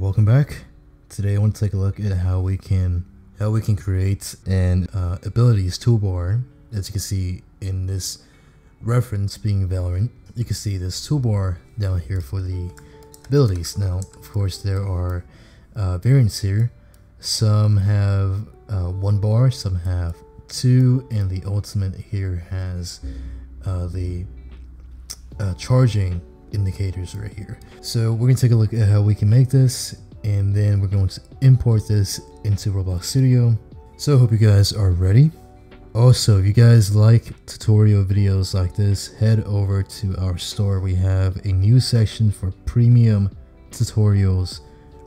Welcome back. Today I want to take a look at how we can create an abilities toolbar. As you can see in this reference being Valorant, you can see this toolbar down here for the abilities. Now, of course, there are variants here. Some have one bar, some have two, and the ultimate here has the charging indicators right here. So we're going to take a look at how we can make this, and then we're going to import this into Roblox Studio. So I hope you guys are ready. Also, if you guys like tutorial videos like this, head over to our store. We have a new section for premium tutorials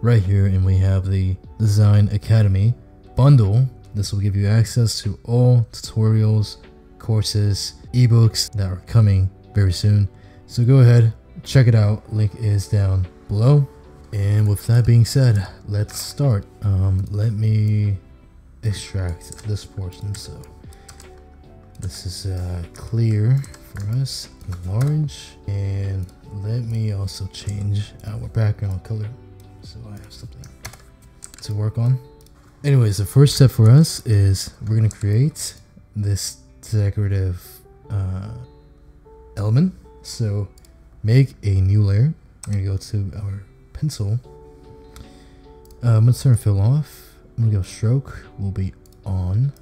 right here, and we have the Design Academy bundle. This will give you access to all tutorials, courses, ebooks that are coming very soon. So go ahead, check it out. Link is down below. And with that being said, let's start. Let me extract this portion. So this is clear for us, large. And let me also change our background color so I have something to work on. Anyways, the first step for us is we're gonna create this decorative element. So make a new layer. We're gonna go to our pencil. I'm gonna turn fill off. I'm gonna go stroke will be on,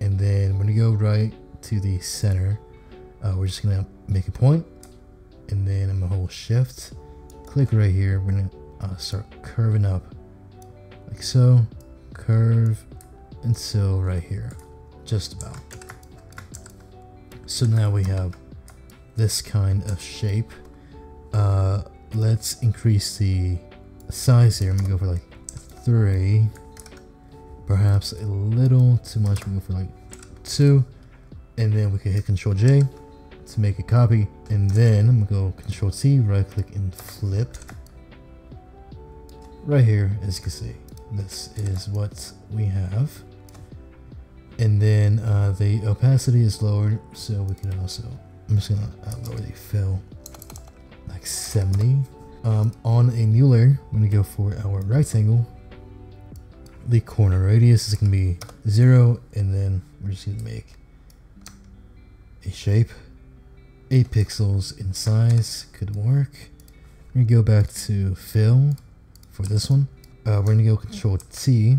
and then we're gonna go right to the center. We're just gonna make a point, and then I'm gonna hold shift, click right here. We're gonna start curving up like so, curve until right here, just about. So now we have this kind of shape. Let's increase the size here. I'm gonna go for like 3, perhaps a little too much. We'll go for like 2, and then we can hit Control J to make a copy, and then I'm gonna go Control T, right click and flip right here. As you can see, this is what we have, and then the opacity is lowered, so we can also, I'm just gonna lower the fill like 70. On a new layer, I'm gonna go for our rectangle. The corner radius is gonna be 0, and then we're just gonna make a shape. 8 pixels in size could work. We're gonna go back to fill for this one. We're gonna go Control T.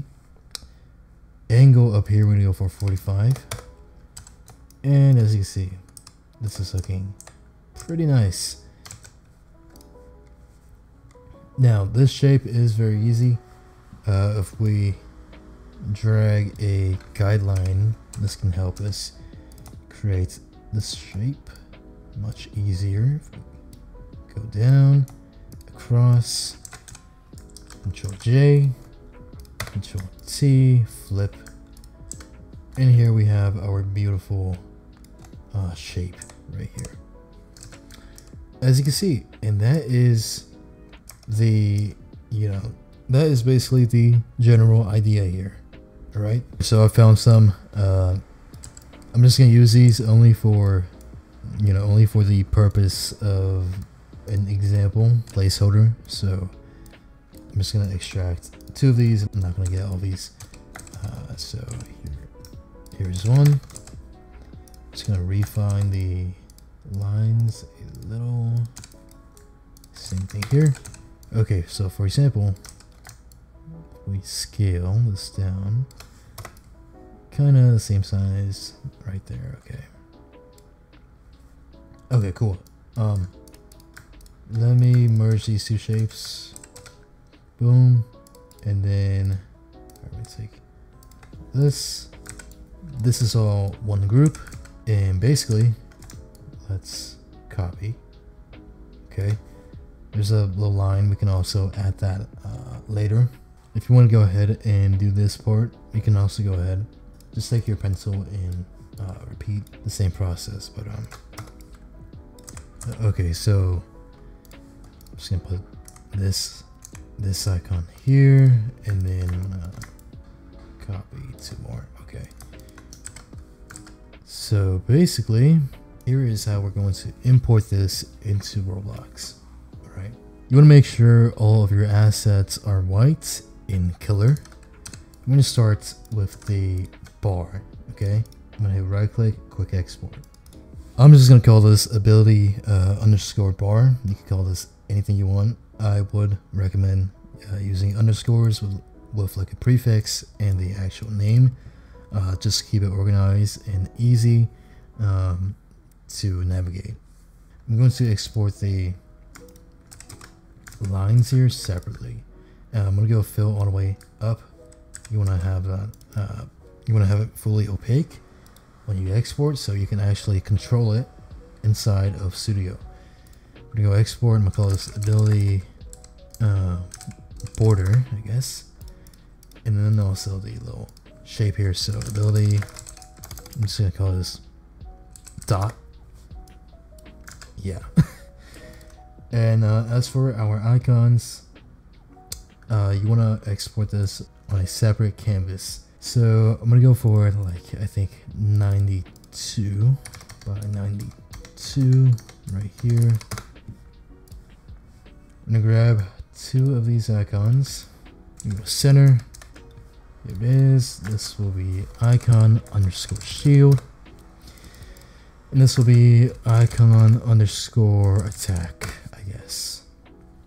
Angle up here, we're gonna go for 45. And as you can see, this is looking pretty nice. Now this shape is very easy. If we drag a guideline, this can help us create this shape much easier. Go down, across, Control J, Control T, flip, and here we have our beautiful shape right here, as you can see. And that is the, you know, that is basically the general idea here. All right, so I found some, I'm just gonna use these only for, you know, only for the purpose of an example placeholder. So I'm just gonna extract 2 of these. I'm not gonna get all these. So here's one. Just gonna refine the lines a little. Same thing here. Okay, so for example, we scale this down, kind of the same size right there. Okay. Okay, cool. Let me merge these 2 shapes. Boom, and then I'm gonna take this. This is all one group. And basically, let's copy. Okay, there's a little line. We can also add that later. If you want to go ahead and do this part, you can also go ahead. Just take your pencil and repeat the same process. But okay, so I'm just gonna put this icon here, and then copy 2 more. Okay. So basically, here is how we're going to import this into Roblox. All right, You want to make sure all of your assets are white in color. I'm going to start with the bar, okay? I'm going to hit right click, quick export. I'm just going to call this ability underscore bar. You can call this anything you want. I would recommend using underscores with like a prefix and the actual name. Just keep it organized and easy to navigate. I'm going to export the lines here separately. I'm going to go fill all the way up. You want to have that. You want to have it fully opaque when you export, so you can actually control it inside of Studio. I'm going to go export. I'm going to call this ability border, I guess, and then also the little shape here. So ability, I'm just going to call this dot. Yeah. And as for our icons, you want to export this on a separate canvas. So I'm going to go for like, I think 92 by 92 right here. I'm going to grab two of these icons. You go center. Here it is. This will be icon underscore shield. And this will be icon underscore attack, I guess.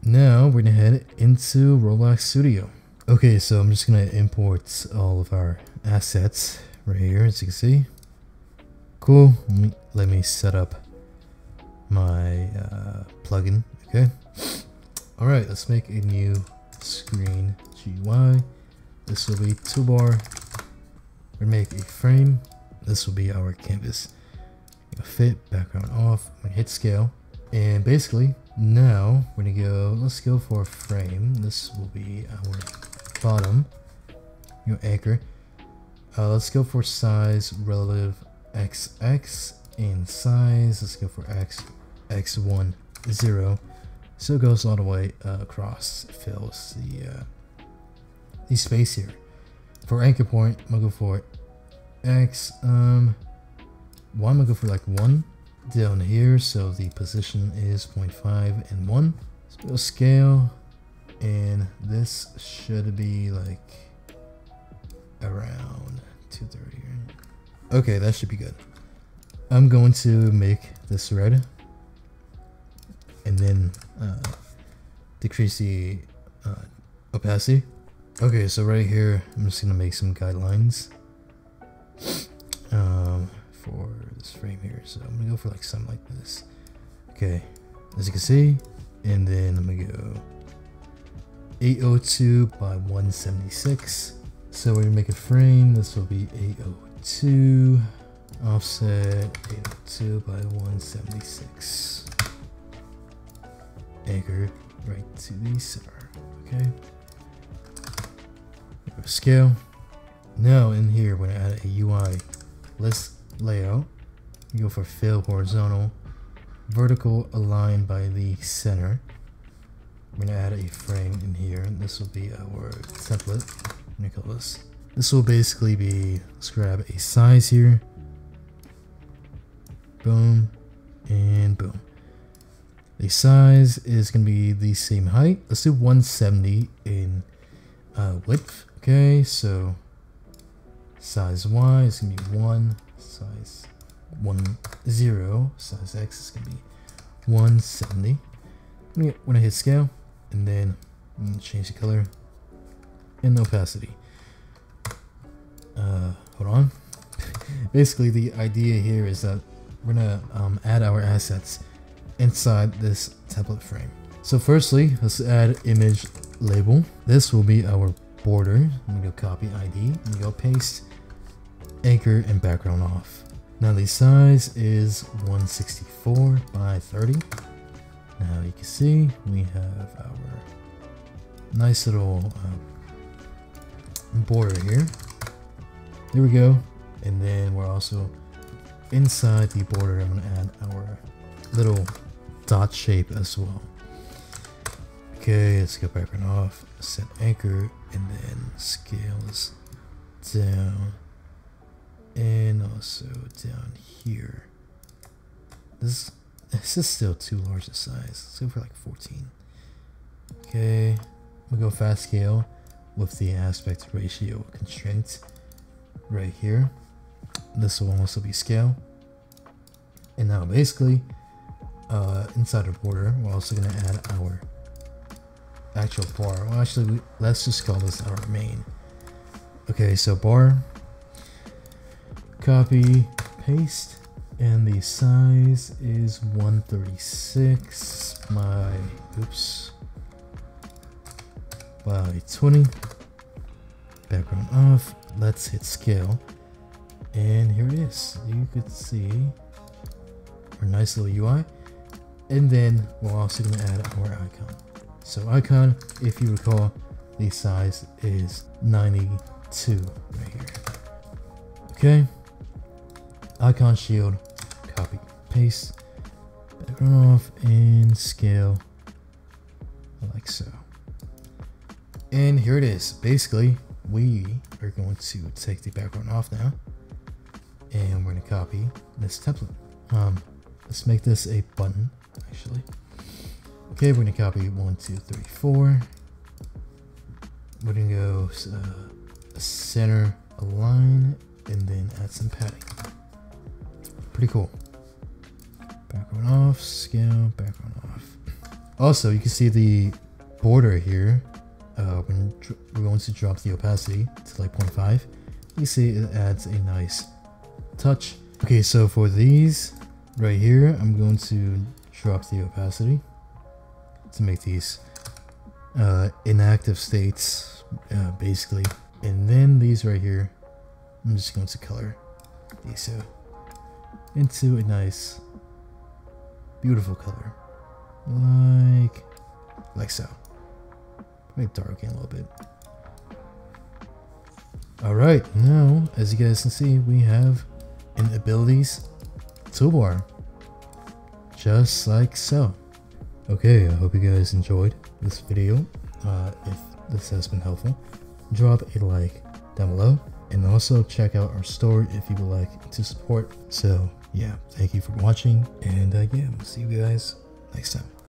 Now we're gonna head into Roblox Studio. Okay, so I'm just gonna import all of our assets right here, as you can see. Cool. Let me set up my plugin. Okay. All right, let's make a new screen GUI. This will be toolbar. We're gonna make a frame. This will be our canvas. Fit background off. I'm gonna hit scale, and basically now we're gonna go. Let's go for a frame. This will be our bottom. Your anchor. Let's go for size relative XX and size. Let's go for X X10. So it goes all the way across. It fills the space here. For anchor point, I'm gonna go for X. Well, I'm gonna go for like 1 down here, so the position is 0.5 and 1. So we'll scale, and this should be like around 230. Okay, that should be good. I'm going to make this red, and then decrease the opacity. Okay, so right here, I'm just gonna make some guidelines. For this frame here, so I'm gonna go for like something like this. Okay, as you can see, and then I'm gonna go 802 by 176. So we're gonna make a frame. This will be 802 offset 802 by 176. Anchor right to the center. Okay. Scale. Now in here, we're gonna add a UI list. Layout, you go for fill horizontal, vertical aligned by the center. We're gonna add a frame in here, and this will be our template. I'm gonna call this. This will basically be, let's grab a size here. Boom, and boom. The size is gonna be the same height. Let's do 170 in width. Okay, so size Y is gonna be 1. Size 10, size X is gonna be 170. When I hit scale, and then I'm gonna change the color and the opacity. Hold on. Basically, the idea here is that we're gonna add our assets inside this template frame. So, firstly, let's add image label. This will be our border. I'm gonna go copy ID and go paste. Anchor and background off. Now the size is 164 by 30. Now you can see we have our nice little border here. There we go. And then we're also inside the border. I'm gonna add our little dot shape as well. Okay, let's go background off, set anchor, and then scale this down. And also down here. This is still too large a size. Let's go for like 14. Okay, we'll go fast scale with the aspect ratio constraint right here. This will also be scale. And now basically, inside our border, we're also going to add our actual bar. Well, actually, let's just call this our main. Okay, so bar, copy, paste, and the size is 136 by 20. Background off. Let's hit scale, and here it is. You could see our nice little UI, and then we're also going to add our icon. So icon, if you recall, the size is 92 right here. Okay, icon shield, copy, paste, background off, and scale like so. And here it is. Basically, we are going to take the background off now, and we're going to copy this template. Let's make this a button, actually. Okay, we're going to copy 1, 2, 3, 4. We're going to go center align and then add some padding. Pretty cool. Background off, scale, background off. Also, you can see the border here. We're going to drop the opacity to like 0.5. You see it adds a nice touch. Okay, so for these right here, I'm going to drop the opacity to make these inactive states, basically. And then these right here, I'm just going to color these out into a nice, beautiful color, like so. Make it darken a little bit. All right, now as you guys can see, we have an abilities toolbar, just like so. Okay, I hope you guys enjoyed this video. If this has been helpful, drop a like down below, and also check out our store if you would like to support. So yeah, thank you for watching, and yeah, we'll see you guys next time.